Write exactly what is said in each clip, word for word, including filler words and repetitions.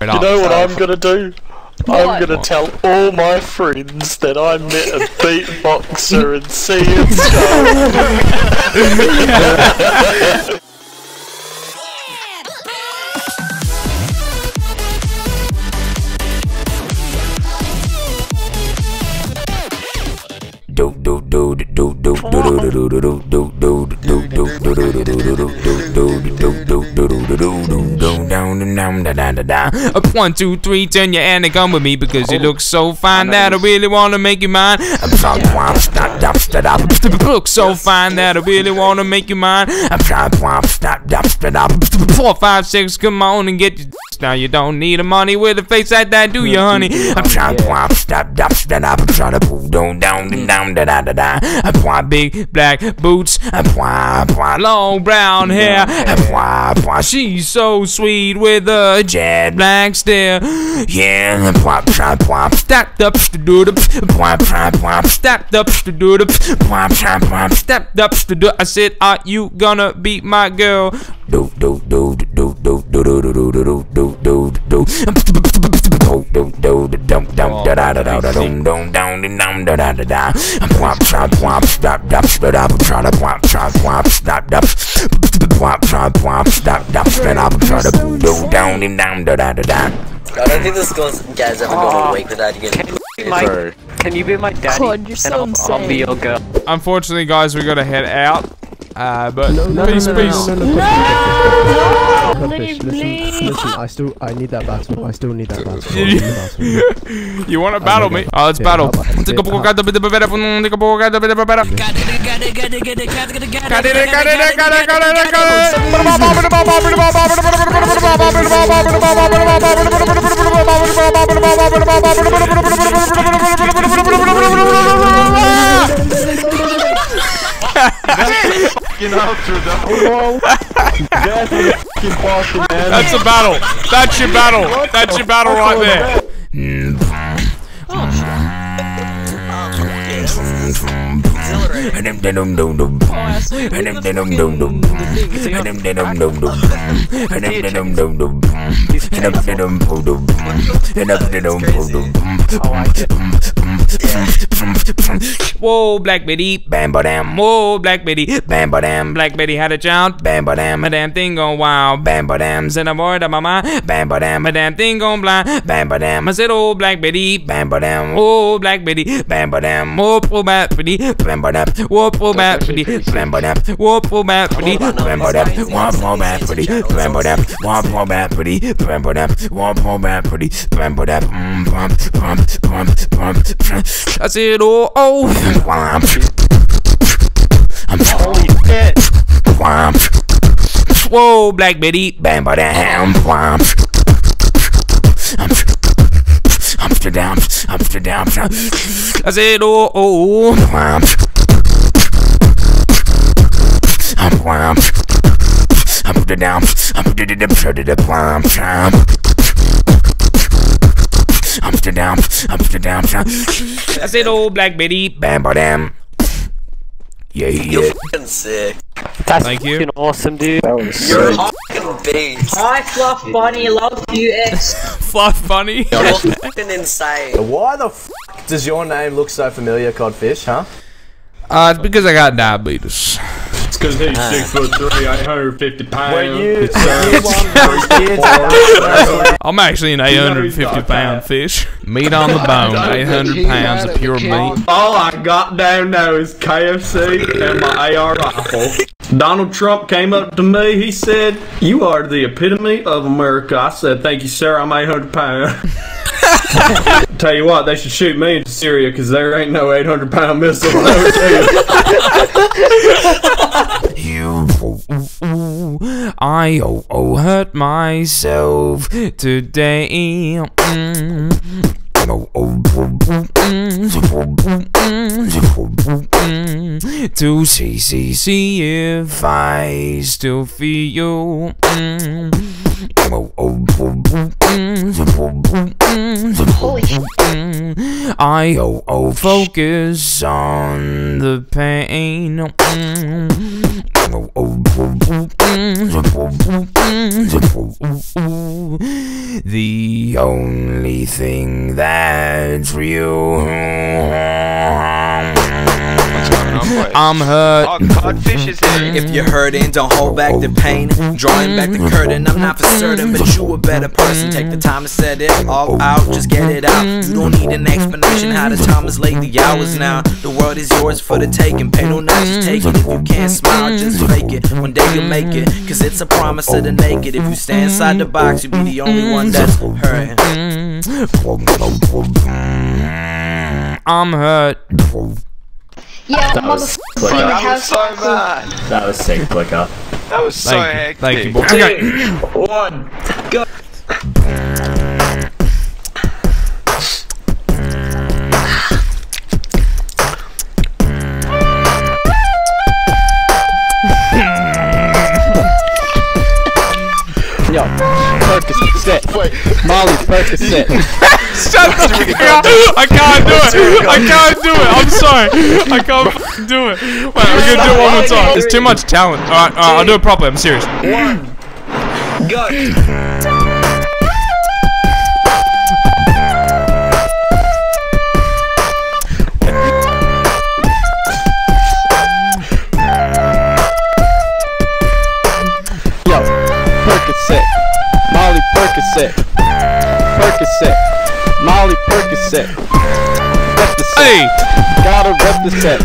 You know what I'm gonna do? What? I'm gonna what? tell all my friends that I met a beatboxer in C S G O. Up one, two, three, turn your hand and come with me because you look so fine that I really wanna make you mine. Look so fine that I really wanna make you mine. Four, five, six, come on and get your. Now you don't need a money with a face like that, do you, honey? I'm trying to pop, stop, stop, stop, I'm trying to move down, down, down, da da da da. I want big black boots. I want long brown hair. I want she's so sweet with a jet black stare. Yeah, I want stacked up to do the. I want stacked up to do the. I want stacked up to do. I said, are you gonna be my girl? Do do do do do do do do do do. Do do do do dum dum da da da da da dum dum down dum da da da da. Wop chop wop stop dup spit up trying to wop chop wop stop dup wop chop wop stop dup spit up trying to do down down da da da da. I don't think this goes, guys ever gonna wake without getting. My, can you be my daddy? God, you're so and I'll, I'll be your girl. Unfortunately, guys, we gotta head out. Uh, but no, no, peace, no, no, peace. No, no, no, no, no, no, no. Listen, listen, I still, I need that battle. I still need that battle. You wanna battle me? Oh, let's battle. That's a battle. That's your battle. That's your battle right there. Whoa, Black Betty, bam ba dam. Whoa, Black Betty, bam ba dam. Black Betty had a child, bam ba dam. A damn thing gone wild, bam ba dam. Sent a boy to my mind, bam ba dam. A damn thing gone blind, bam ba dam. I said, oh, Black Betty, bam ba dam. Oh, Black Betty, bam ba dam. Oh, poor Black Betty, bam ba dam. Oh, poor Black Betty, bam ba dam. Oh, poor Black Betty, bam ba dam. One poor Black Betty, bam ba dam. One poor Black Betty, bam ba dam. One poor Black Betty, bam ba dam. Bump, bump, bump, bump. I said, oh, oh. I'm holy shit. Whoa, Black Betty, bam by the ham. Amsterdam, Amsterdam. I said, oh, oh, I'm Amsterdam, Amsterdam. Amsterdam, Amsterdam. I said, "Oh, Black Betty, bam, ba dam." Yeah, yeah. You're fucking sick. That's Thank fucking you. Awesome, dude. That was You're sick. A fucking beast. Hi, Fluff Bunny, love you, X. Fluff Bunny. You're fucking insane. Why the fuck does your name look so familiar, Codfish? Huh? Uh, it's because I got diabetes. It's because he's uh. six foot three, eight hundred fifty pounds. When you, it's, uh, I'm actually an eight hundred fifty pound fish. Meat on the bone, eight hundred pounds of pure meat. All I got down now is K F C and my A R rifle. Donald Trump came up to me, he said, "You are the epitome of America." I said, "Thank you, sir, I'm eight hundred pounds. Tell you what, they should shoot me into Syria because there ain't no eight hundred pound missile over there. You, oh, oh, oh, I oh, oh hurt myself today. Mm. Oh, oh, oh, oh, mm. To see, see, see if I still feel. Mm. I oh oh focus on the pain. The only thing that's real. I'm hurt. Our Codfish is here. If you're hurting, don't hold back the pain. Drawing back the curtain, I'm not for certain, but you a better person. Take the time to set it all out, just get it out. You don't need an explanation how the time is late, the hours now. The world is yours for the taking. Pay no not just take it. If you can't smile, just fake it. One day you'll make it, cause it's a promise of the naked. If you stay inside the box, you'll be the only one that's hurting. I'm hurt. Yeah, that was, Fliqa. That was so bad. That was sick, Fliqa. That was so hectic. Thank you, boy. Okay. One, go. Yo, focus it. Marley, focus it. Shut the fuck up! I can't do it! I can't do it! I'm sorry! I can't do it! Wait, we're gonna do it one more time. There's too much talent. Alright, alright, I'll do it properly. I'm serious. One. Go! Yo, Percocet. Molly Percocet. Percocet. Molly Percocet. Rep the set. Hey. Gotta rep the set.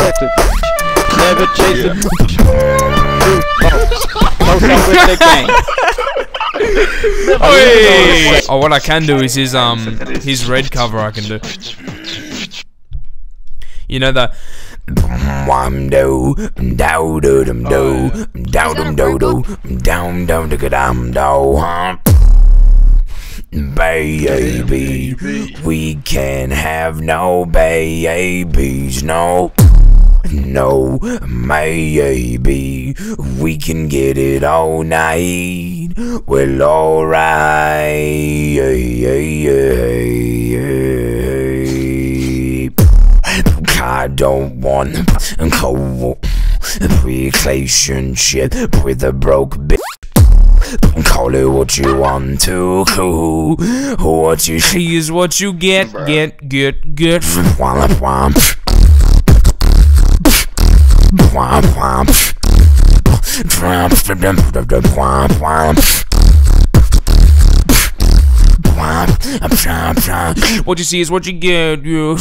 Rep the bitch. Never chase a bitch. Two folks. Most of it they gang. Hey. Oh, what I can do is his um his red cover I can do. You know the I'm do, dow do dum do, dow dum do do, down down to get um do. Baby, we can have no babies, no, no, maybe we can get it all night. Well, alright, I don't want a cold relationship with a broke bitch. Call it what you want to, cool. What you see is what you get, Bruh. get, get, get. Womp womp. Womp womp. Womp womp. What you see is what you get, you.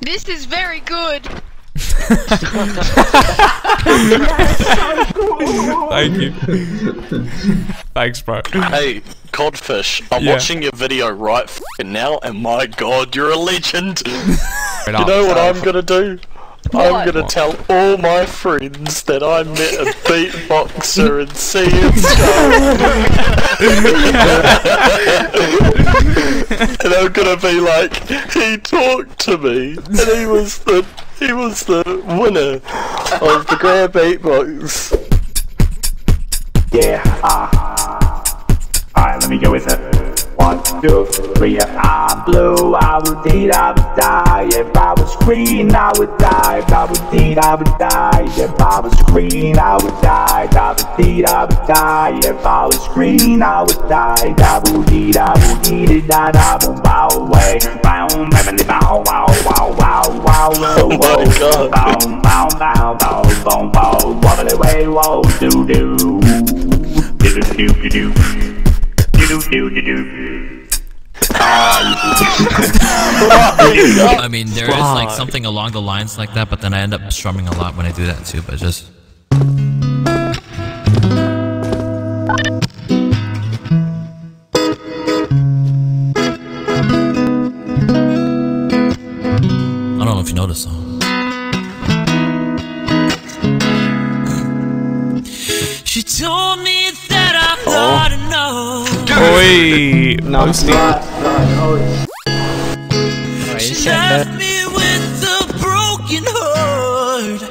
This is very good. Thank you. Thanks, bro. Hey, Codfish, I'm yeah. watching your video right f***ing now, and my god, you're a legend. You know what I'm gonna do? What? I'm gonna what? tell all my friends that I met a beatboxer in C S G O. And I'm gonna be like, he talked to me, and he was the he was the winner of the Grand Beatbox. Yeah, ah. Uh, Alright, let me go with it. One, two, three, I blew, I would eat, I would die. If I was green, I would die. If I would eat, I would die. If I was green, I would die. If I would eat, I would die. If I was green, I would die. I would eat, I would eat it, I would bow away. Bow, bow, bow, bow, bow, bow. Oh my god. Bow, bow, bow, bow, bow, bow. Wobble away, whoa, doo doo. Doo doo doo doo doo. I mean, there is like something along the lines like that, but then I end up strumming a lot when I do that too. But just. I don't know if you noticed though. She told me that I'm not enough. Oi! No, I'm not. She left me with a broken heart.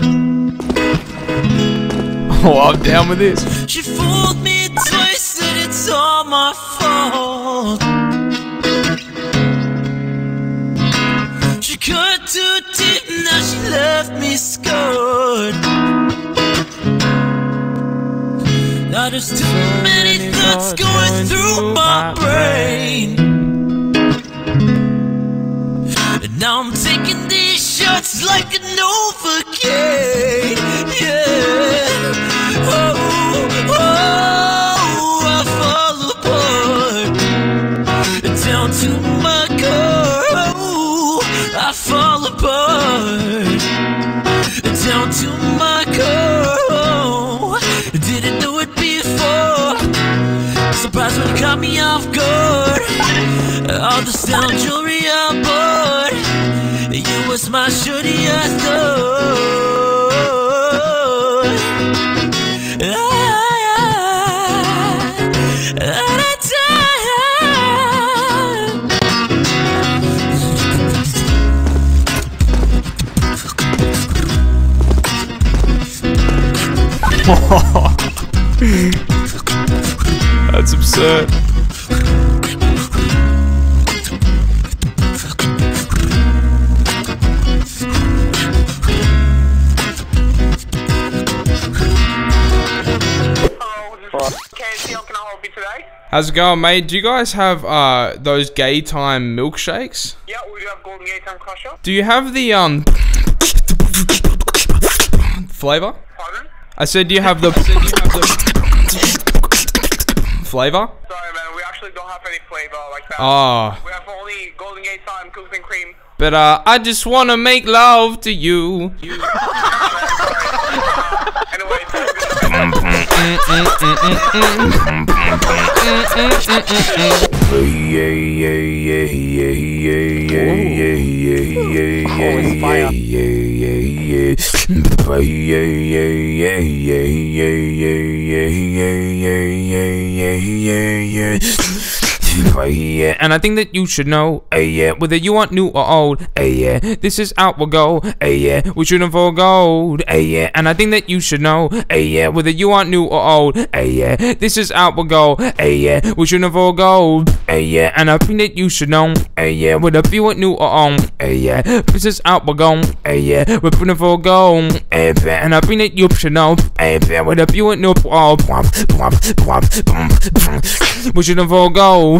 Oh, I'm down with this. She fooled me twice and it's all my fault. She cut too deep, now she left me scarred. Now there's too many thoughts going through my brain, and now I'm taking these shots like an overkill. Yeah, oh, oh, I fall apart, down to my core. Oh, I fall apart, down to my core. Didn't know it before. Surprised when you caught me off guard. All the sound jewelry I bought, you was my shorty, I thought. I, I, I, I, I, I. That's absurd. How's it going, mate? Do you guys have uh those gay time milkshakes? Yeah, we do have golden gay time crusher. Do you have the um flavor? Pardon? I said do you have the, said, do you have the flavor? Sorry, man, we actually don't have any flavor like that. Oh. We have only golden gay time cookies and cream. But uh I just wanna make love to you. you. And I think that you should know, whether you want new or old, this is out we'll go, we're shooting for gold. And I think that you should know, whether you want new or old, this is out we'll go, we're shooting for gold. And I think that you should know, whether you want new or old, this is out we'll go, we're shooting for gold. And I think that you should know, whether you want new or old, we're shooting for gold.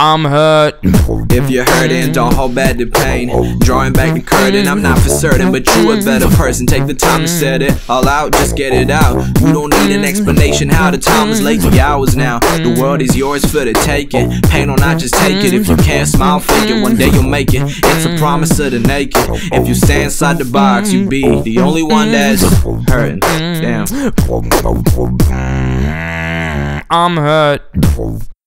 I'm hurt. If you're hurting, don't hold back the pain. Drawing back the curtain, I'm not for certain, but you a better person. Take the time to set it all out, just get it out. You don't need an explanation how the time is late for hours now. The world is yours for the taking. Pain on, not just take it. If you can't smile, fake it. One day you'll make it. It's a promise of the naked. If you stay inside the box, you be the only one that's hurting. Damn. I'm hurt.